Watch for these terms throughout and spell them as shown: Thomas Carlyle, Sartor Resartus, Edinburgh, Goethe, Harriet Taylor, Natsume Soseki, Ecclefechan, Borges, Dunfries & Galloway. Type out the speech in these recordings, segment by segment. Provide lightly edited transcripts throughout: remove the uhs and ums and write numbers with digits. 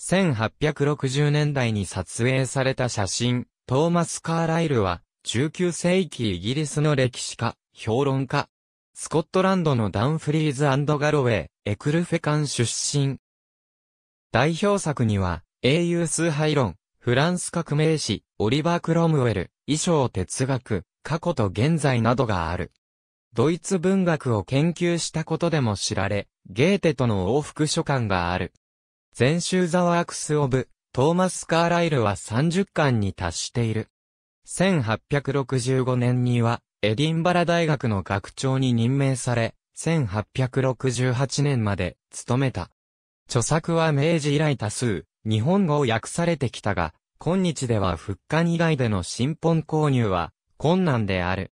1860年代に撮影された写真、トーマス・カーライルは、19世紀イギリスの歴史家、評論家。スコットランドのダンフリーズ&ガロウェイ、エクルフェ間出身。代表作には、英雄崇拝論、フランス革命史、オリバー・クロムウェル、衣装哲学、過去と現在などがある。ドイツ文学を研究したことでも知られ、ゲーテとの往復書簡がある。全集ザワークス・オブ、トーマス・カーライルは30巻に達している。1865年には、エディンバラ大学の学長に任命され、1868年まで務めた。著作は明治以来多数、日本語を訳されてきたが、今日では復刊以外での新本購入は困難である。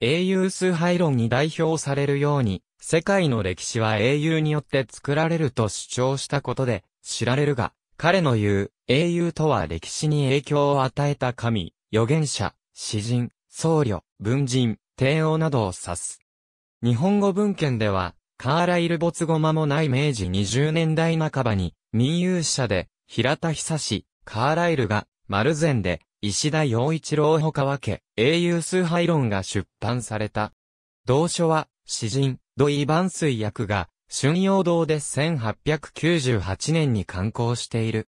英雄崇拝論に代表されるように、世界の歴史は英雄によって作られると主張したことで知られるが、彼の言う英雄とは歴史に影響を与えた神、預言者、詩人、僧侶、文人、帝王などを指す。日本語文献では、カーライル没後間もない明治20年代半ばに、民謡社で平田久志、カーライルが丸善で、石田洋一郎ほか分け、英雄崇拝論が出版された。同書は、詩人、土井晩水役が、春陽堂で1898年に刊行している。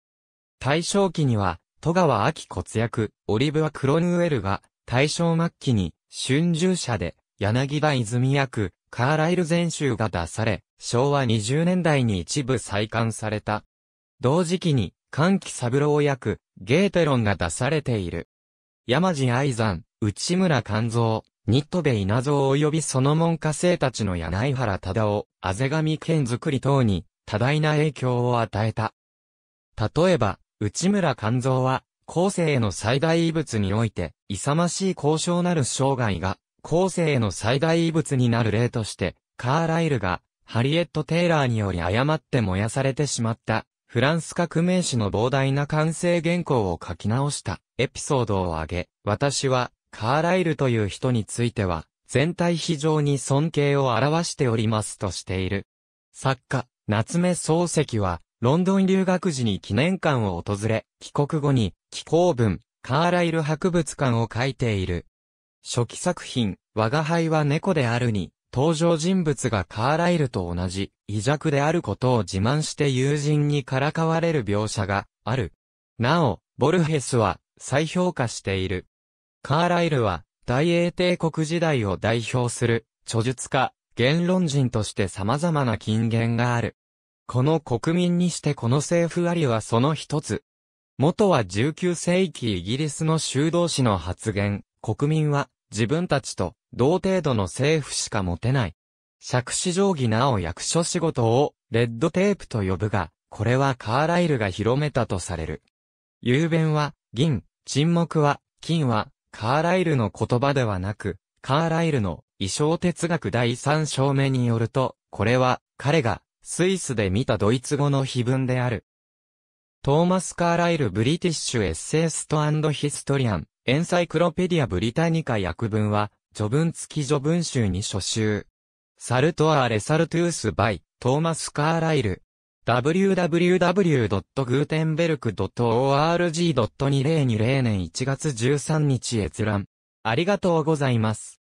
大正期には、戸川昭子役、オリバー・クロムウェルが、大正末期に、春秋社で、柳田泉役、カーライル全集が出され、昭和20年代に一部再刊された。同時期に、桓騎三郎役、ゲーテ論が出されている。山地愛山、内村勘三、新渡戸稲造及びその門下生たちの柳原忠夫、あぜ紙剣作り等に多大な影響を与えた。例えば、内村勘三は、後世への最大遺物において、勇ましい高尚なる生涯が、後世への最大遺物になる例として、カーライルが、ハリエット・テイラーにより誤って燃やされてしまった。フランス革命史の膨大な完成原稿を書き直したエピソードを挙げ、私はカーライルという人については全体非常に尊敬を表しておりますとしている。作家、夏目漱石はロンドン留学時に記念館を訪れ、帰国後に紀行文、カーライル博物館を書いている。初期作品、吾輩は猫であるに、登場人物がカーライルと同じ、異弱であることを自慢して友人にからかわれる描写がある。なお、ボルヘスは再評価している。カーライルは大英帝国時代を代表する著述家、言論人として様々な金言がある。この国民にしてこの政府ありはその一つ。元は19世紀イギリスの修道士の発言、国民は自分たちと同程度の政府しか持てない。杓子定規なお役所仕事をレッドテープと呼ぶが、これはカーライルが広めたとされる。雄弁は銀、沈黙は金はカーライルの言葉ではなく、カーライルの衣装哲学第三章目によると、これは彼がスイスで見たドイツ語の碑文である。トーマス・カーライルブリティッシュエッセイスト&ヒストリアン、エンサイクロペディアブリタニカ訳文は、序文付き序文集に初集。サルトアーレサルトゥース by トーマス・カーライル。www.gutenberg.org.2020 年1月13日閲覧。ありがとうございます。